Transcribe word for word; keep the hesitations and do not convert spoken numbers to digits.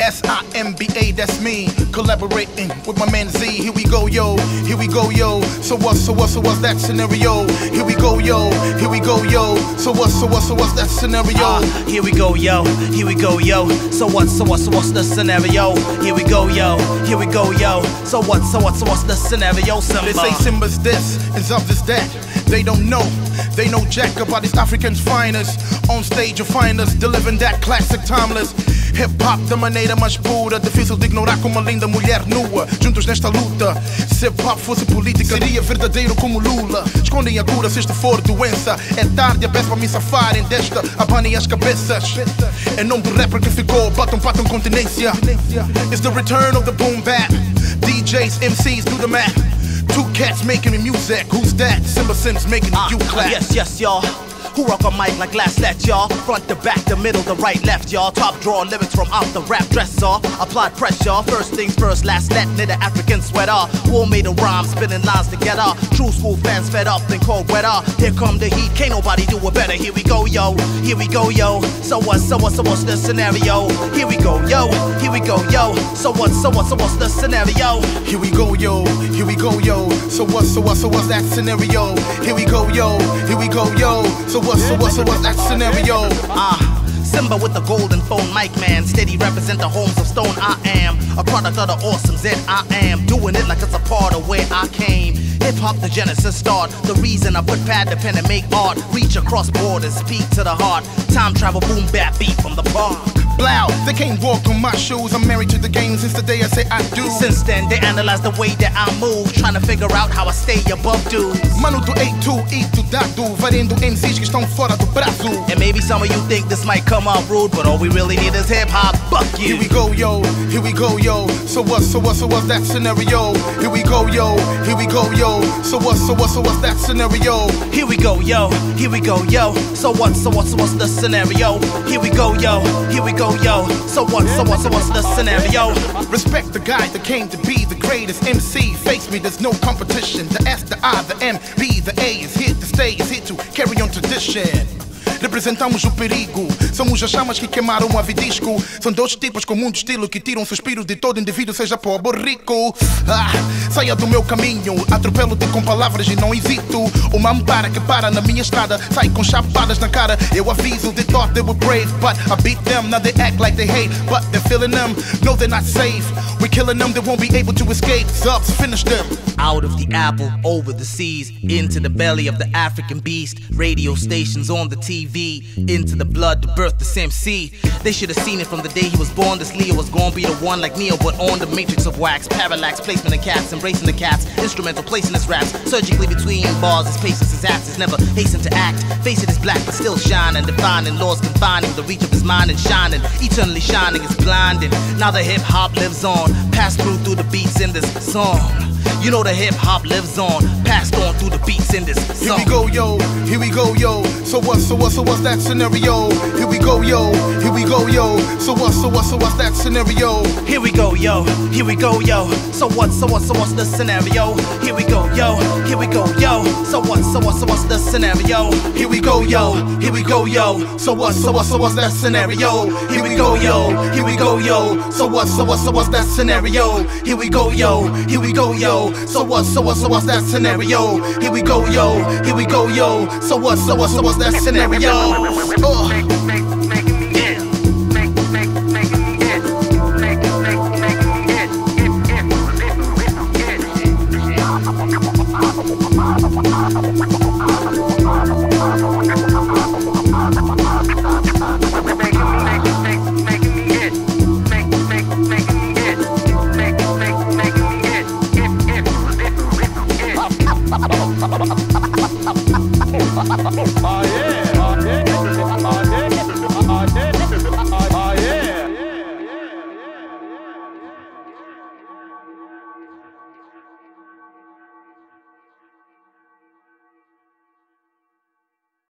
S I M B A, that's me, collaborating with my man Z. Here we go, yo, here we go, yo. So what, so what, so what's that scenario? Here we go, yo, here we go, yo. So what, so what, so what's that scenario? Uh, here we go, yo, here we go, yo. So what, so what, so what's the scenario? Here we go, yo, here we go, yo. So what, so what, so what's the scenario, Simba? They say Simba's this and Zubz is that. They don't know, they know jack about these Africans' finest. On stage you'll find us delivering that classic timeless hip-hop da maneira mais pura. Difícil de ignorar como uma linda mulher nua. Juntos nesta luta, se hip-hop fosse política, seria verdadeiro como Lula. Escondem a cura se isto for doença. É tarde, é peço para me safarem desta. Abanem as cabeças. É nome do rapper que ficou, batam, batam continência. It's the return of the boom bap. D Js, M Cs, do the math. Two cats making me music, who's that? Simba Sims making uh, you clap. Yes, yes, y'all. Who rock a mic like last let, y'all? Front to back, the middle, the right, left, y'all. Top draw limits from out the rap dresser. Apply pressure, first things first, last let. Knit an African sweater. War made a rhyme, spinning lines together. True school fans fed up in cold weather. Here come the heat, can't nobody do it better. Here we go, yo, here we go, yo. So what, so what, so what's the scenario? Here we go, yo, here we go, yo. So what, so what, so what's the scenario? Here we go, yo, here we go, yo. So what, so what, so what's that scenario? Here we go, yo, here we go, yo. So what's, so what's, so what's that scenario? Ah, Simba with the golden phone, Mike Man. Steady represent the homes of stone, I am. A product of the awesome Z, I am. Doing it like it's a part of where I came. Hip-hop, the genesis start. The reason I put pad to pen and make art. Reach across borders, speak to the heart. Time travel, boom, bap, beat from the park. Blow, they can't walk on my shoes. I'm married to the game since the day I say I do. Since then, they analyze the way that I move, trying to figure out how I stay above dudes. Mano do A dois e do Dado, varendo M Cs que estão fora do Brasil. And maybe some of you think this might come out rude, but all we really need is hip-hop, fuck you. Here we go, yo, here we go, yo. So what, so what, so what's that scenario? Here we go, yo, here we go, yo. So what, so what, so what's that scenario? Here we go, yo, here we go, yo. So what, so what, so what's the scenario? Here we go, yo, here we go, yo. So what, so what, so what's the scenario? Respect the guy that came to be the greatest M C. Face me, there's no competition. The S, the I, the M, B, the A is here to stay, is here to carry on tradition. Representamos o perigo, somos as chamas que queimaram o avidisco. São dois tipos com muito estilo que tiram o suspiro de todo indivíduo, seja pobre ou rico. Ah, saia do meu caminho, atropelo-te com palavras e não hesito. Uma ampara que para na minha estrada, sai com chapadas na cara. Eu aviso, they thought they were brave, but I beat them, now they act like they hate. But they're feeling them, no they're not safe. We're killing them, they won't be able to escape. Zubz, finish them. Out of the apple, over the seas, into the belly of the African beast. Radio stations on the T V, into the blood to birth the Sim C. They should have seen it from the day he was born. This Leo was gonna be the one like Neo, but on the matrix of wax. Parallax, placement of cats, embracing the cats. Instrumental, placing his raps. Surgically between bars, his patience, his absence. Never hasten to act. Face it is black, but still shining. Defining laws, confining the reach of his mind and shining. Eternally shining is blinded. Now the hip hop lives on. Pass through through the beats in this song. You know the hip-hop lives on, passed on through the beats in this song. Here we go, yo, here we go, yo. So what, so what, so what's that scenario? Here we go, yo, here we go, yo. So what, so what, so what's that scenario? Here we go, yo, here we go, yo. So what, so what, so what's the scenario? Here we go, yo, here we go, yo. So what, so what, so what's the scenario? Here we go, yo, here we go, yo. So what, so what, so what's that scenario? Here we go, yo, here we go, yo. So what, so what, so what's that scenario? Here we go, yo, here we go, yo. So what, so what, so what's that scenario? Here we go, yo, here we go, yo. So what, so what, so what's that scenario? Oh.